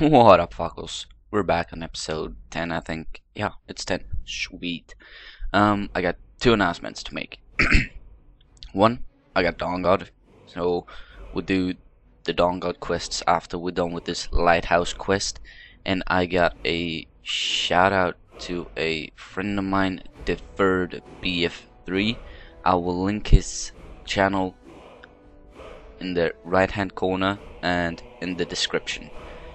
What up, fuckos? We're back on episode 10, I think. Yeah, it's 10. Sweet. I got two announcements to make. One, I got Dawnguard, so we'll do the Dawnguard quests after we're done with this lighthouse quest. And I got a shout out to a friend of mine, Deferred BF3. I will link his channel in the right hand corner and in the description.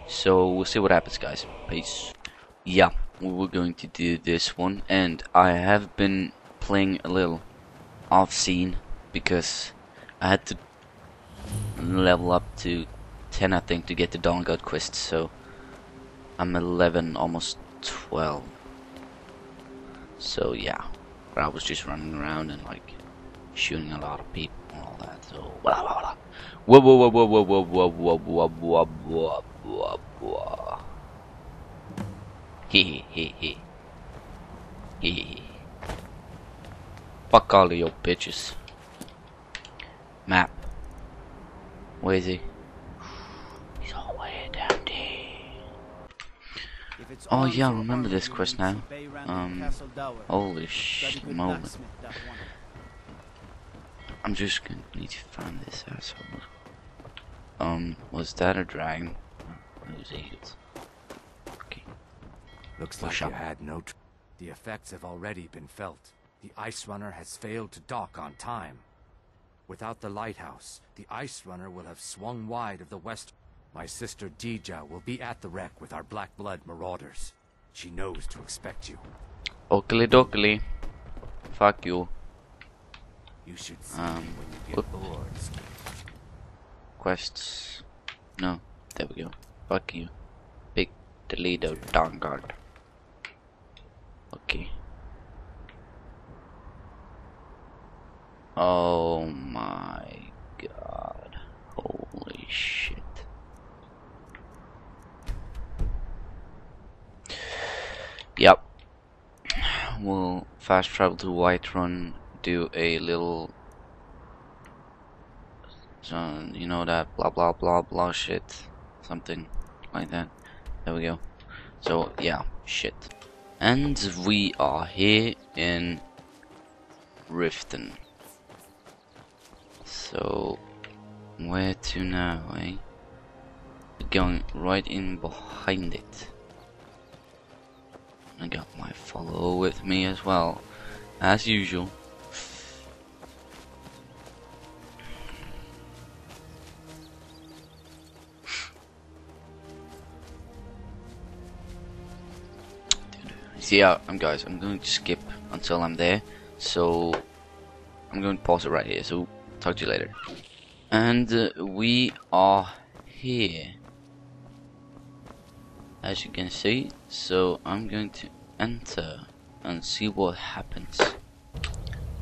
So we'll see what happens, guys. Peace. Yeah, we were going to do this one, and I have been playing a little off scene because I had to level up to 10, I think, to get the Dawnguard quest. So I'm 11, almost 12. So yeah, but I was just running around and like shooting a lot of people and all that. So blah blah blah. Whoa whoa whoa whoa whoa whoa whoa whoa whoa whoa. Fuck all of your bitches. Map. Where is he? He's all the way down there. Oh yeah, I remember this quest now. Holy shit, moment. I'm just gonna need to find this asshole. Was that a dragon? Okay. Looks like you had no. The effects have already been felt. The Ice Runner has failed to dock on time. Without the lighthouse, the Ice Runner will have swung wide of the west. My sister Dija will be at the wreck with our Black Blood Marauders. She knows to expect you. Oakley dokley. Fuck you. You should see when you get bored. Quests. No. There we go. Fuck you, big Toledo Dawnguard. Okay. Oh my god. Holy shit. Yep. We'll fast travel to Whiterun, do a little, you know, that blah blah blah blah shit. Something like that. There we go. So yeah, shit. And we are here in Riften. So where to now, eh? We're going right in behind it. I got my follower with me as well, as usual. Yeah, guys, I'm going to skip until I'm there, so I'm going to pause it right here, so talk to you later. And we are here, as you can see, so I'm going to enter and see what happens.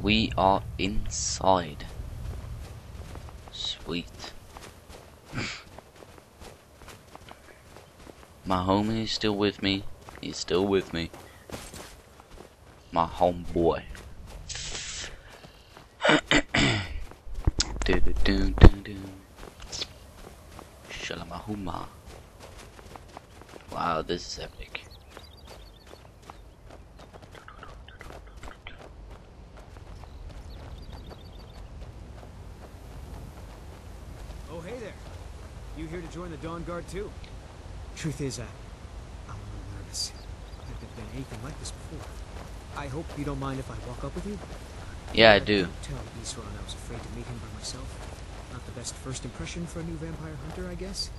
We are inside. Sweet. My homie is still with me, he's still with me. My homeboy. Shalamahuma. Wow, this is epic. Oh, hey there. You here to join the Dawnguard too? Truth is, I'm a little nervous. I've never done anything like this before. I hope you don't mind if I walk up with you? Yeah, I do. Tell Isran I was afraid to meet him by myself. Not the best first impression for a new vampire hunter, I guess.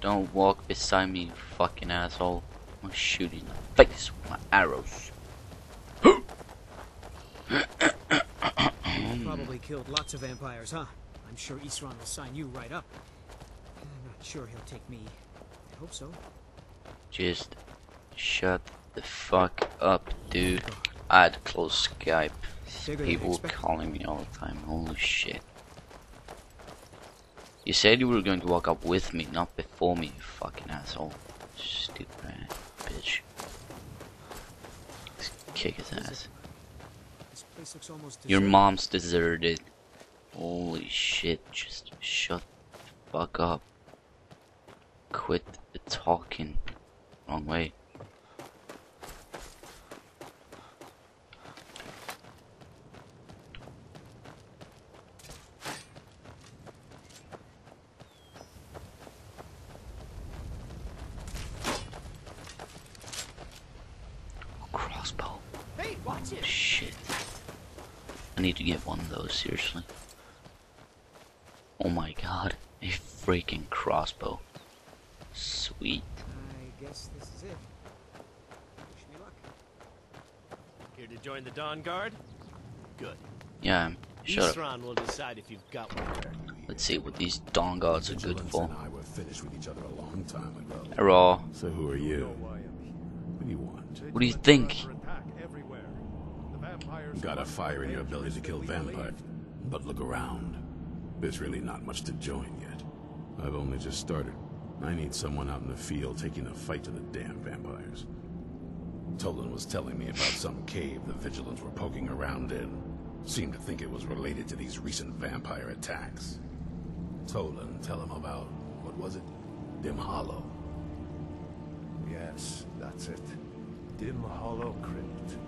Don't walk beside me, you fucking asshole. I'm shooting in the face with my arrows. You probably killed lots of vampires, huh? I'm sure Isran will sign you right up. I'm not sure he'll take me. I hope so. Just shut the fuck up, dude. I had to close Skype. People were calling me all the time. Holy shit. You said you were going to walk up with me, not before me, you fucking asshole. Stupid bitch. Let's kick his ass. Your mom's deserted. Holy shit, just shut the fuck up. Quit the talking. Wrong way. Need to get one of those, seriously. Oh my god, a freaking crossbow. Sweet. I guess this is it. Wish me luck. Here to join the Dawnguard? Good. Yeah, shut up. Isran will decide if you've got one. Let's see what these Dawnguards are good for. I were finished with each other a long time ago. Hello. So who are you? What do you want? What do you think? Got a fire in your ability to kill vampires, but look around. There's really not much to join yet. I've only just started. I need someone out in the field taking a fight to the damn vampires. Tolan was telling me about some cave the Vigilants were poking around in. Seemed to think it was related to these recent vampire attacks. Tolan, tell him about, what was it? Dim Hollow. Yes, that's it. Dim Hollow Crypt.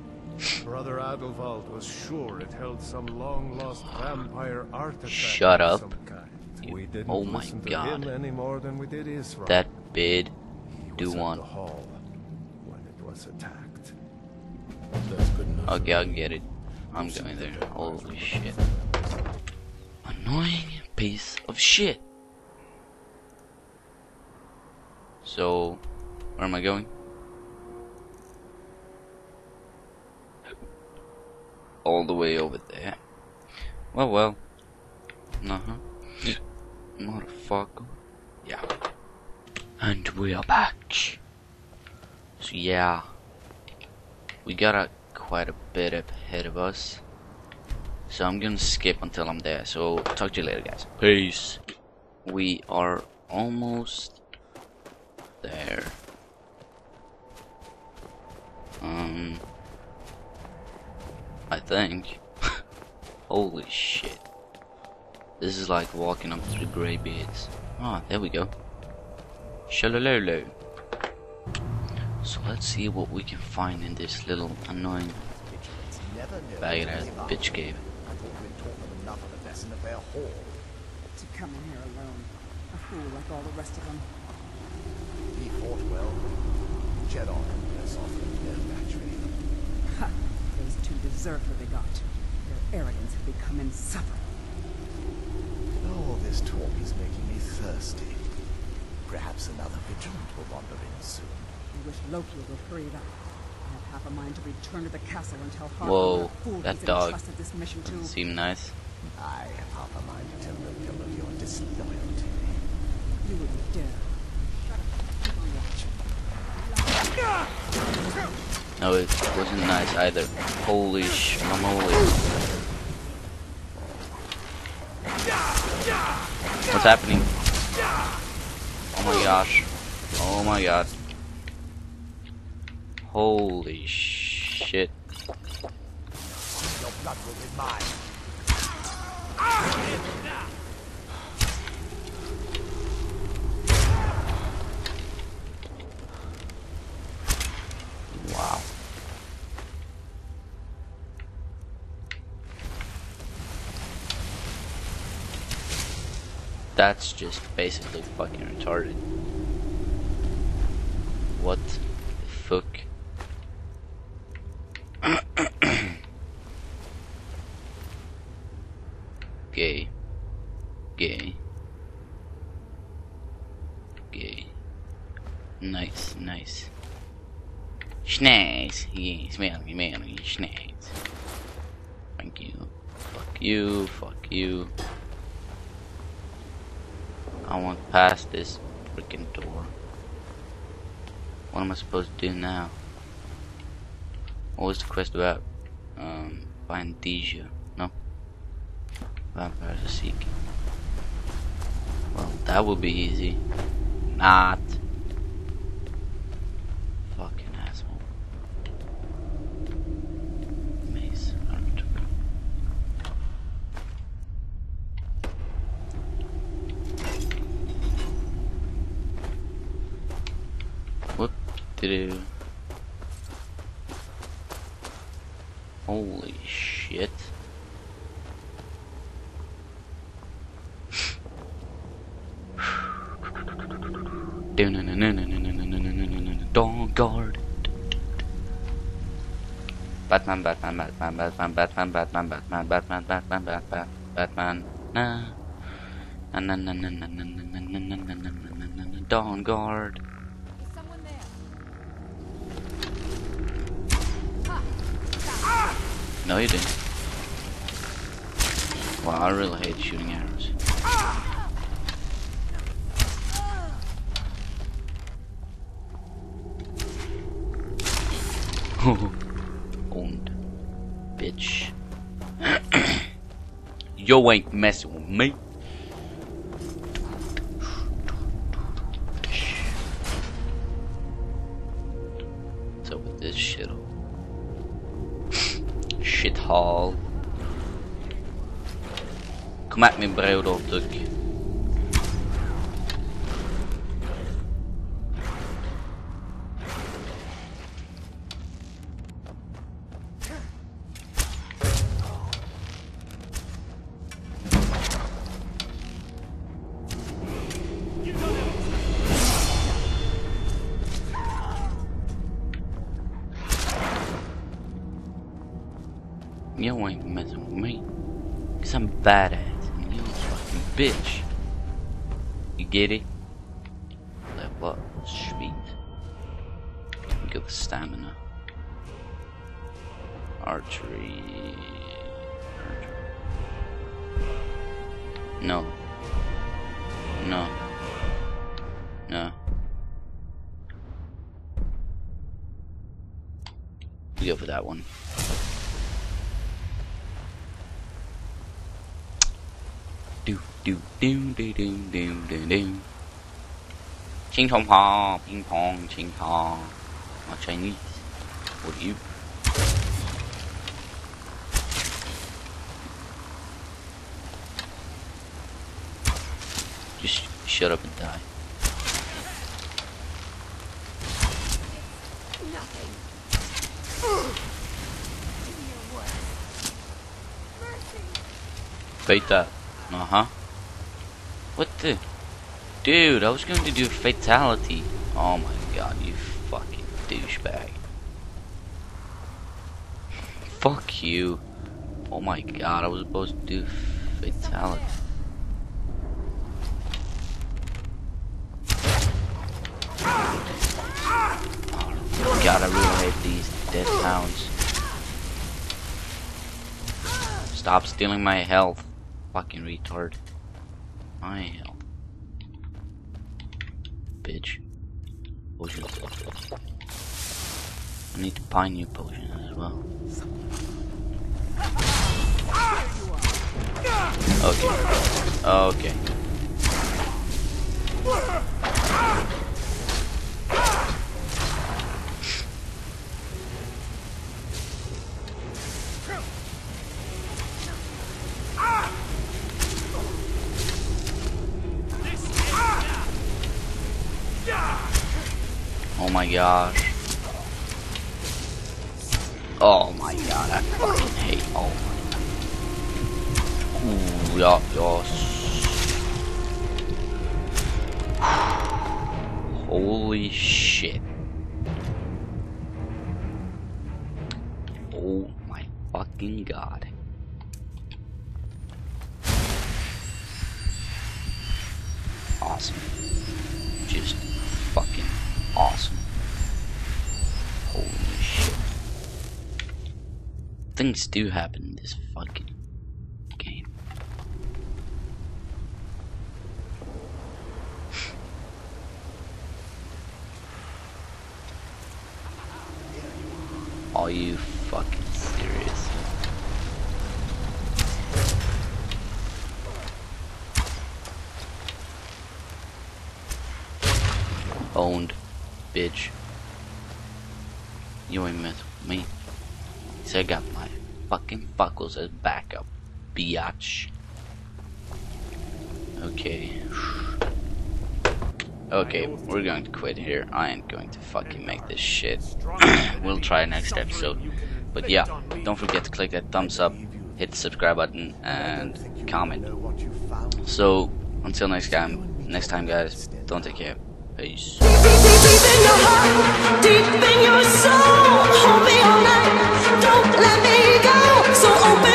Brother Adelwald was sure it held some long-lost vampire artifact. Shut up! Of some kind. We didn't oh my god! Any more than we did Isra. That bid do one. When it was attacked. That's good enough. Okay, I'll get it. I'm going there. Holy shit! Annoying piece of shit. So, where am I going? All the way over there. Well, well. Uh-huh. Motherfucker. Yeah. And we are back. So, yeah. We got quite a bit up ahead of us. So, I'm gonna skip until I'm there. So, talk to you later, guys. Peace. We are almost there. I think. Holy shit. This is like walking up to the greybeards. Ah, there we go. Shalalolo. So let's see what we can find in this little annoying bag ass bitch cave. I thought we'd talk enough of this in a bare hall. To come in here alone. A fool like all the rest of them. He fought well. Jedon and softly. Ha! Those two deserve what they got. Their arrogance has become insufferable. All this talk is making me thirsty. Perhaps another Vigilant will wander in soon. I wish Loki would hurry up. I have half a mind to return to the castle and tell Harper. Whoa, that dog doesn't seem nice. I have half a mind to tell Loki of your disloyalty. You wouldn't dare. Shut up. Keep on watching. No, it wasn't nice either. Holy shmoly. What's happening? Oh my gosh. Oh my god. Holy shit. Your blood will be mine. Wow. That's just basically fucking retarded. What the fuck? Gay. Gay. Gay. Nice, nice. Snacks, yes, manly, snacks. Thank you. Fuck you, fuck you. I went past this freaking door. What am I supposed to do now? What was the quest about? Vandesia. No. Vampires are seeking. Well, that would be easy. Not. Fucking asshole. Maze. What did it... Holy shit. Dawnguard. Batman, Batman, Batman, Batman, Batman, Batman, Batman, Batman, Batman, Batman, Batman, Batman, Dawnguard. No, you didn't. Wow, I really hate shooting arrows. Owned. Bitch. You ain't messing with me. So with this shit all. Shithole. Come at me, brutal doggy. You ain't messing with me, cause I'm badass and you a fucking bitch. You get it? Level up, speed. Get the stamina. Archery. No. No. No. You go for that one. Do. Ching chong pa, ping pong, ching pa. My Chinese. What do you? Just shut up and die. Bait that. Uh-huh. What the? Dude, I was going to do a fatality. Oh my god, you fucking douchebag. Fuck you. Oh my god, I was supposed to do fatality. Oh god, I really hate these dead hounds. Stop stealing my health. Fucking retard. My hell. Bitch. Potion. I need to buy new potion as well. Okay. Oh my gosh. Oh my god, I fucking hate all my god. Ooh, yeah, yes. Holy shit. Oh my fucking god. Awesome. Just fucking awesome. Holy shit. Things do happen in this fucking game. Are you fucking serious? boned, bitch. You ain't mess with me. See, I got my fucking buckles as backup, biatch. Okay. Okay, we're going to quit here. I ain't going to fucking make this shit. We'll try next episode. But yeah, don't forget to click that thumbs up, hit the subscribe button, and comment. So, until next time guys, don't take care. Peace. Deep, deep, deep, deep in your heart, deep in your soul, hold me all night, don't let me go, so open.